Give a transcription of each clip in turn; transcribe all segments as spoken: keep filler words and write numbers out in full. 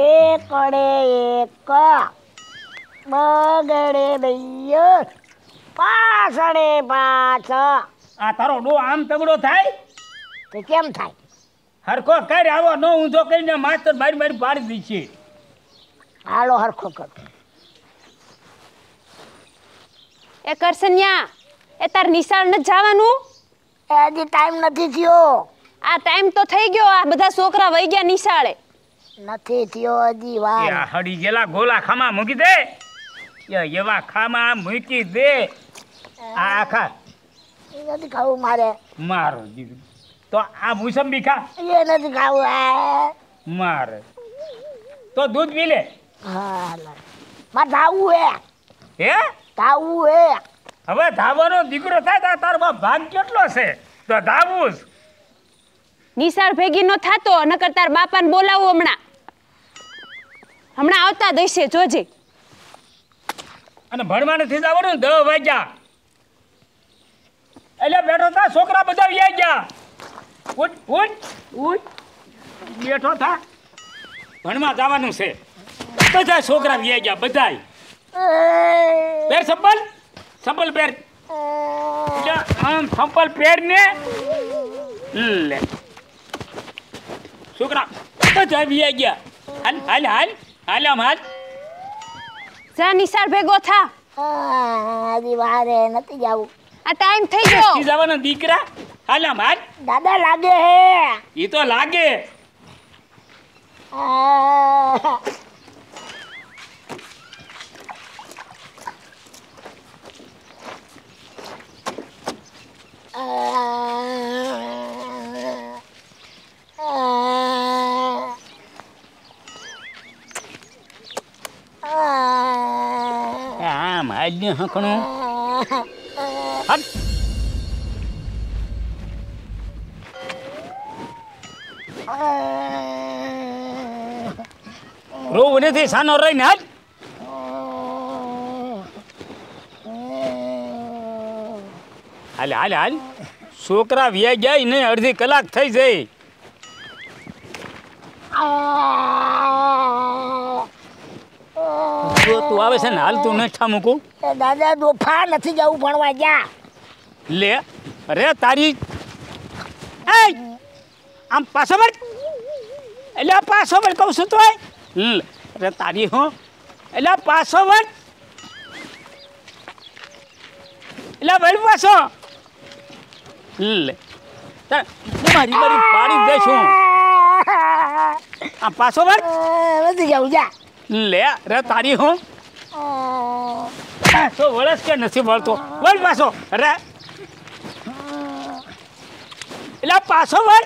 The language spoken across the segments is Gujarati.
एकड़े एक बगड़े बयो पासड़े पाछ आ तारो डो आम तगड़ो थाय तो केम थाय हरखो कर आवो नो ऊंधो करीने मास्टर मारी मारी पाड़ दी छे हालो हरखो कर ए करसन्या ए तार निशान न जावानु ए आज टाइम नथी थियो आ टाइम तो થઈ ગયો આ બધા છોકરા વઈ ગયા નિશાળે નથી થયો અજી વાર યા હડી ગેલા ગોલા ખામાં મૂકી દે યા એવા ખામાં મૂકી દે આ આખા એ નથી ખાવું મારે મારો દીદી તો આ મુસંબી ખા એ નથી ખાવું આ મારે તો દૂધ પી લે હા માં ધાવું હે હે ધાવું હે હવે ધાવાનો દીકરો થાય તાર બાપ ભાગ કેટલો છે તો ધાવું નિસાર ભેગી નો થાતો નકર તાર બાપાને બોલાવો હમણા હમણા આવતા દેશે જોજે અને ભણવાને થી જાવડું દસ વાગ્યા એટલે બેઠો થા છોકરા બધા આવી ગયા ઉઠ ઉઠ ઉઠ બેઠો થા ભણવા જવાનું છે બધા છોકરા આવી ગયા બધાય પેર સંપલ સંપલ પેર આમ સંપલ પેર ને લે છોકરા તો જાવી આ ગયા હાલ હાલ હાલ હાલ આમ હાલ જા નિસાર ભેગો થા આજી વારે નથી જાવું આ ટાઈમ થઈ ગયો કી જવાનો દીકરા હાલ આમ હાલ દાદા લાગે હે ઈ તો લાગે आज हकनो हट रो उने थे सानो रही न हट हाल हाल हाल छोकरा व्या जाय ने अर्धी कलाक થઈ જાય તો તું આવે છે ને હાલ તું નઠા મૂકું દાદા દોફા નથી જાવું ભણવા જા લે અરે તારી એ આમ પાછો વળ એલા પાછો વળ કહું છું તોય અરે તારી હો એલા પાછો વળ એલા વળ પાછો લે તાર મારી મારી પાડી દે છું આ પાછો વળ નથી જાવું જા લે રે તારી હું તો વળસ કે નથી વળતો વળ પાછો રે એલા પાછો વળ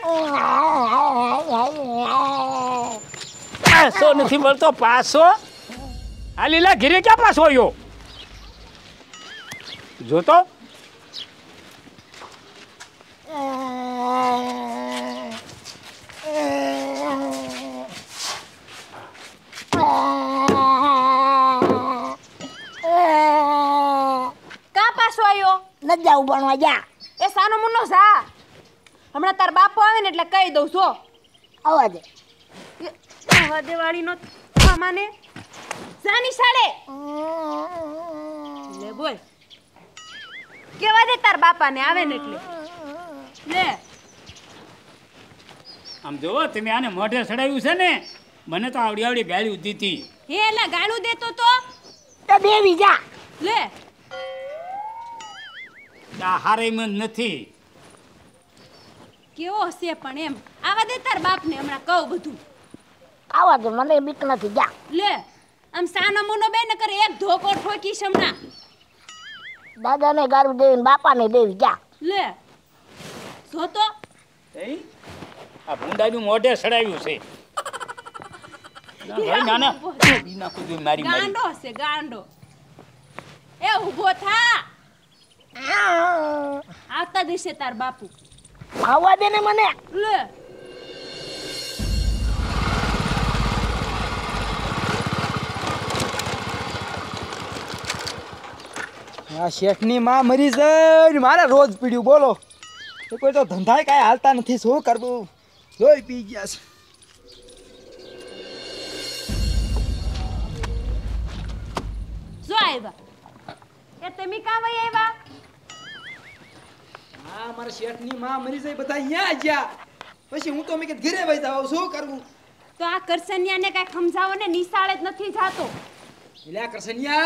પાછો નથી વળતો પાછો આ લીલા ઘીરે ક્યાં પાછો આવ્યો જોતો ન જાવ ભણવા જા એ સાનો મુન્નો સા હમણા તાર બાપો આવે ને એટલે કહી દઉં છો આવા દે આવા દે વાળી નો મામાને જાની સાળે લે બોલ કેવા દે તાર બાપાને આવે ને એટલે લે આમ જોવો તમે આને મોઢે ચડાવ્યું છે ને મને તો આવડી આવડી ગાળ્યું દીધી હે એલા ગાળું દેતો તો તો બેવી જા લે આ હારેમાં નથી કેવો છે પણ એમ આવા દે તાર બાપને હમણા કહું બધું આવા દે મને બીક નથી જા લે આમ સાનો મુનો બે ન કરે એક ધોકો ઠોકી સમના દાદાને ગારું દેવી બાપાને દેવી જા લે જો તો એ આ ભુંડાનું મોઢે સડાવ્યું છે ના ભાઈ ના ના બીના કોઈ મારી મારી ગાંડો છે ગાંડો એ ઊભો થા આવતા દેશે તાર બાપુ આવવા દે ને મને લે આ શેઠની માં મરી જઈ મારા રોજ પીડ્યું બોલો તો કોઈ તો ધંધાય કાંઈ હાલતા નથી શું કરવું જોઈ પી ગયા છે जो आएगा ये तेमी का भाई आएगा हाँ मर शेठनी माँ मरी से बताइए आजा बस यूँ तो मैं कित गिरे भाई तब उसको करूँ तो आ करसनिया ने कहा खमजाओं ने निशालेत न थी जातो इलाय करसनिया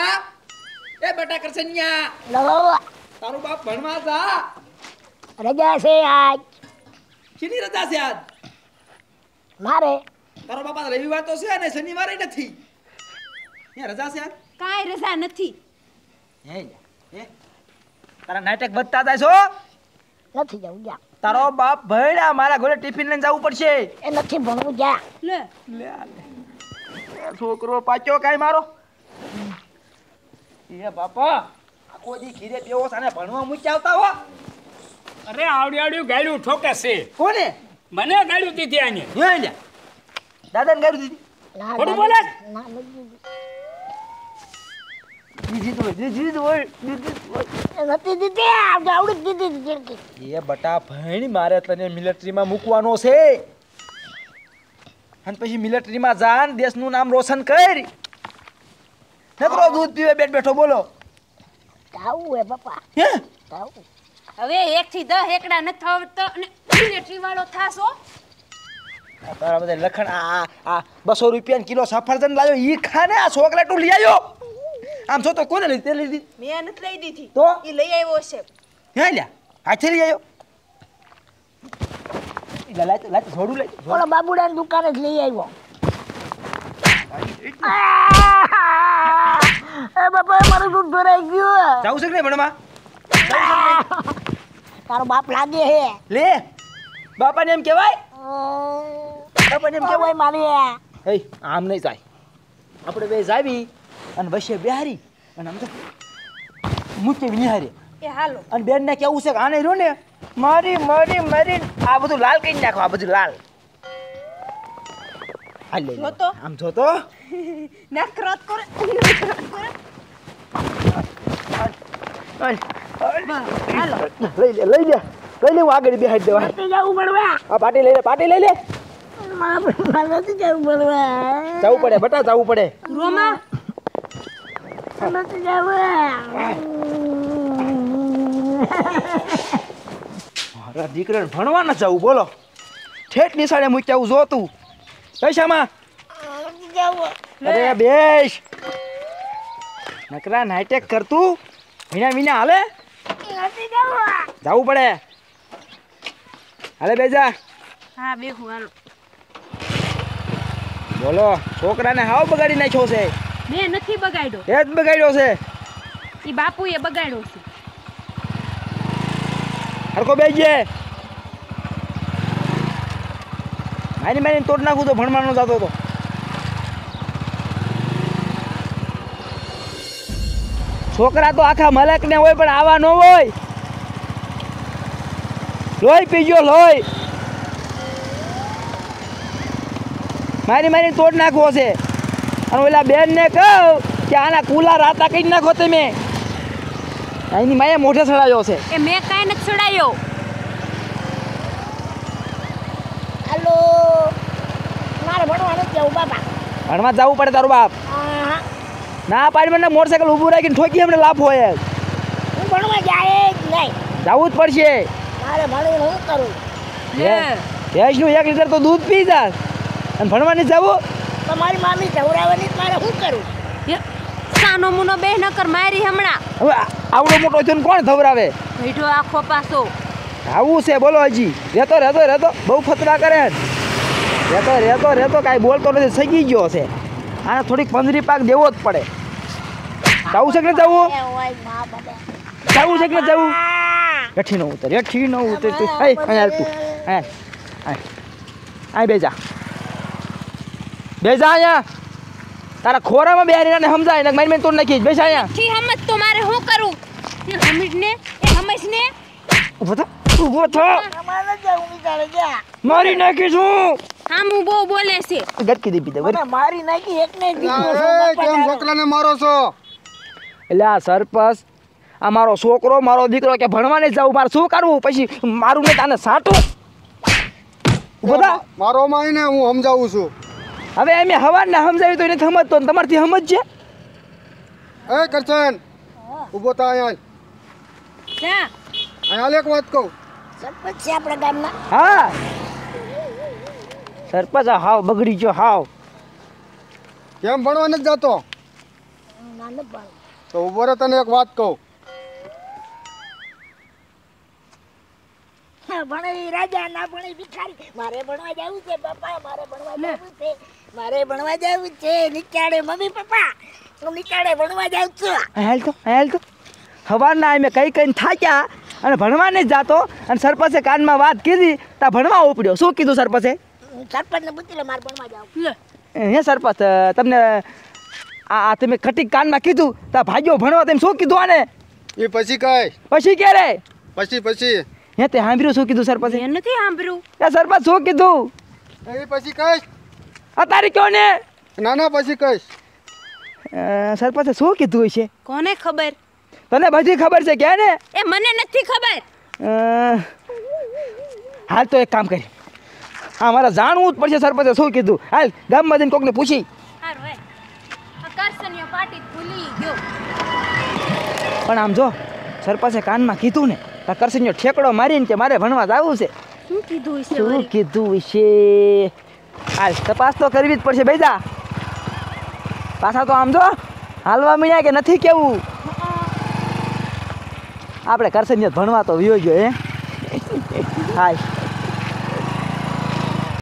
ये बेटा करसनिया लगाओ तारु बाप बनवाजा रजा से आज किन्हीं रजा से आज मारे तारु बाप आज रविवार तो से नहीं शनिवार ही नहीं थी ये रजा से आज कहाँ रजा नहीं थी ये ये तारा नाटक बत्ता था सो नहीं जाऊँगा तारो बाप भैया मारा घोड़े टिफिन लेने जाऊँ पड़ से ये नहीं बनूँगा ले ले ले सो करो पाचो कहीं मारो ये पापा आपको जी खीरे पियो साने बनवा मुझे क्या होता हुआ अरे आड़ी आड़ी गाड़ी ठोके से कौन है मैंने गाड़ी दी थी आने ये नहीं दादा ने गाड़ी दी थी बोला ये बटा भाई मारे तने मिलिट्री में मुकवानो से हन पछी मिलिट्री में जान देश नु नाम रोशन कर नकरो दूध पीवे बैठ बैठो बोलो काऊ है पापा हैं काऊ હવે एक થી दस એકડા ન થાવ તો મિલિટ્રી વાળો થાસો તારા બધા લખણ આ આ બસો રૂપિયા કિલો સફરજન લાયો ઈ ખાને આ ચોકલેટ લઈ આયો આમ જો તો કોને લઈ તે લઈ મેં નત લઈ દીધી તો ઈ લઈ આવ્યો છે હે લ્યા હાથે લઈ આવ્યો ઈ લાત લાત છોડું લઈ ઓલા બાબુડાની દુકાને જ લઈ આવ્યો એ બાપા મારું દૂધ ભરાઈ ગયું જાવ છે કે ભણવા તારો બાપ લાગે હે લે બાપાને એમ કહેવાય બાપાને એમ કહેવાય મારી હે આમ નઈ જાય આપણે બે જાવી અને વશે બિહારી અને આમ તો મુકે બિહારી એ હાલો અને બેન ને કેવું છે કે આને રો ને મારી મારી મારી આ બધું લાલ કરી નાખો આ બધું લાલ આ લે જો તો આમ જો તો નકરત કરે નકરત કરે હાલો લઈ લે લઈ લે લઈ લે હું આગળ બેહાડી દેવા પાટી જાવું પડવા આ પાટી લઈ લે પાટી લઈ લે મારા મારા નથી જાવું પડવા જાવું પડે બટા જાવું પડે રોમા નથી જાવું મારા દીકરાને ભણવા ન જાવું બોલો ઠેઠ નિશાળે મૂકી આવું જો તું પૈસામાં જાવું અરે બેસ નકરા નાઇટેક કરતું વિના વિના હાલે जाऊ पड़े अरे बेजा हाँ बेहू आलो बोलो छोकरा ने हाव बगाड़ी नहीं छो से मैं नहीं बगाड़ो ये बगाड़ो से ये बापू ये बगाड़ो से हर को बेजे मैंने मैंने तोड़ नाखू तो भण मानो जातो तो छोकरा तो आखा मलक ने होय पण आवा नो होय લોય પીજો લોય મારી મારી તોડ નાખવો છે અને ઓલા બેન ને કહું કે આના કુલા રાતા કઈ નાખો તમે આની માએ મોઢે ચડાયો છે એ મે કાઈ ન ચડાયો હાલો મારે ભણવા ન જાવું બાપા ભણવા જાવું પડે તારું બાપ ના પાડી મને મોટરસાઇકલ ઊભું રાખીને ઠોકી એમને લાફો હે હું ભણવા જાય જ નહીં જાવું જ પડશે अरे भाड़े हो करो ये ये इसमें एक लीटर तो दूध पी जा और भणवा नहीं जाओ तुम्हारी मामी झवरावनी मारे हूं करू ये सानो मुनो बेह न कर मारी हमणा હવે આવડો મોટો જન કોણ ધવરાવે બેઠો આખો પાસો આવું છે બોલો હજી રેતો રેતો રેતો બહુ ફતરા કરે રેતો રેતો રેતો કાઈ બોલતો નથી સગી ગયો છે આને થોડીક પંદરી પાક દેવો જ પડે જાવું છે કે જાવું જાવું છે કે જાવું गठी न उतर गठी न उतर तू ए यार तू ए आ बेजा बेजा या तारा खोरा में बेहरी ने समझाय ने मैंने तोड़ नाखी बेजा या की समझ तो मारे हूं करू ये हमीद ने ए हमेश ने उभो था उभो था मारे जाऊ निकाले जा मारी नाखी छू हम उभो बोले से गटकी दी पीदे अरे मारी नाखी एक ने दीको केम छोकरा ने मारो छो एला सरपंच आ मारो छोकरो मारो दीकरो के भणवा ने जाऊ मार શું करू પછી मारू ने ताने સાટો બધા મારો માઈને હું સમજાવું છું હવે અમે હવાને સમજાવી તો એને સમજતો ને તમારથી સમજજે Eh, Karsan. Oo. Ubo tayo. Siya. Ayala ko ko. Sarpat siya para gamna. Ha. Sarpat sa haw bagri jo haw. કેમ ભણવા ન જતો નાનો ભાઈ તો ઉભો રહે તને એક વાત કહું હા ભણે રાજા ના ભણે ભિખારી મારે ભણવા જાવું છે પપ્પા મારે ભણવા જાવું છે મારે ભણવા જાવું છે નિકાળે મમ્મી પપ્પા હું નિકાળે ભણવા જાઉં છું હાલ તો હાલ તો હવારના અમે કઈ કઈ થાક્યા અને ભણવા ન જતો અને સરપંચે કાનમાં વાત કીધી તા ભણવા ઉપડ્યો શું કીધું સરપંચે સરપંચને પૂછીલે મારે ભણવા જાવું લે હે સરપંચ તમને આ તમે કટી કાનમાં કીધું તા ભાગ્યો ભણવા તેમ શું કીધું આને એ પછી કાય પછી કે રે પછી પછી હે તે હાંભર્યું શું કીધું સરપંચ એ નથી હાંભર્યું એ સરપંચ શું કીધું એ પછી કઈશ આ તારી ક્યો ને ના ના પછી કઈશ સરપંચે શું કીધું છે કોને ખબર તને બધી ખબર છે કે ને એ મને નથી ખબર હાલ તો એક કામ કરી हाँ मारा जानूं पर से सरपंच ऐसा ही किधू हाल गांव में दिन कोक ने पूछी हाँ रोए अकार्षणीय पार्टी खुली क्यों पर नाम जो सरपंच ऐसा कान में किधू ने अकार्षणीय ठेकड़ो मारी इनके मारे भनवा दावू से क्यों किधू इसे क्यों किधू इसे हाल तपास तो करीबी पर से बेजा पासा तो नाम जो हालवा मिला के नथी क्या वो आप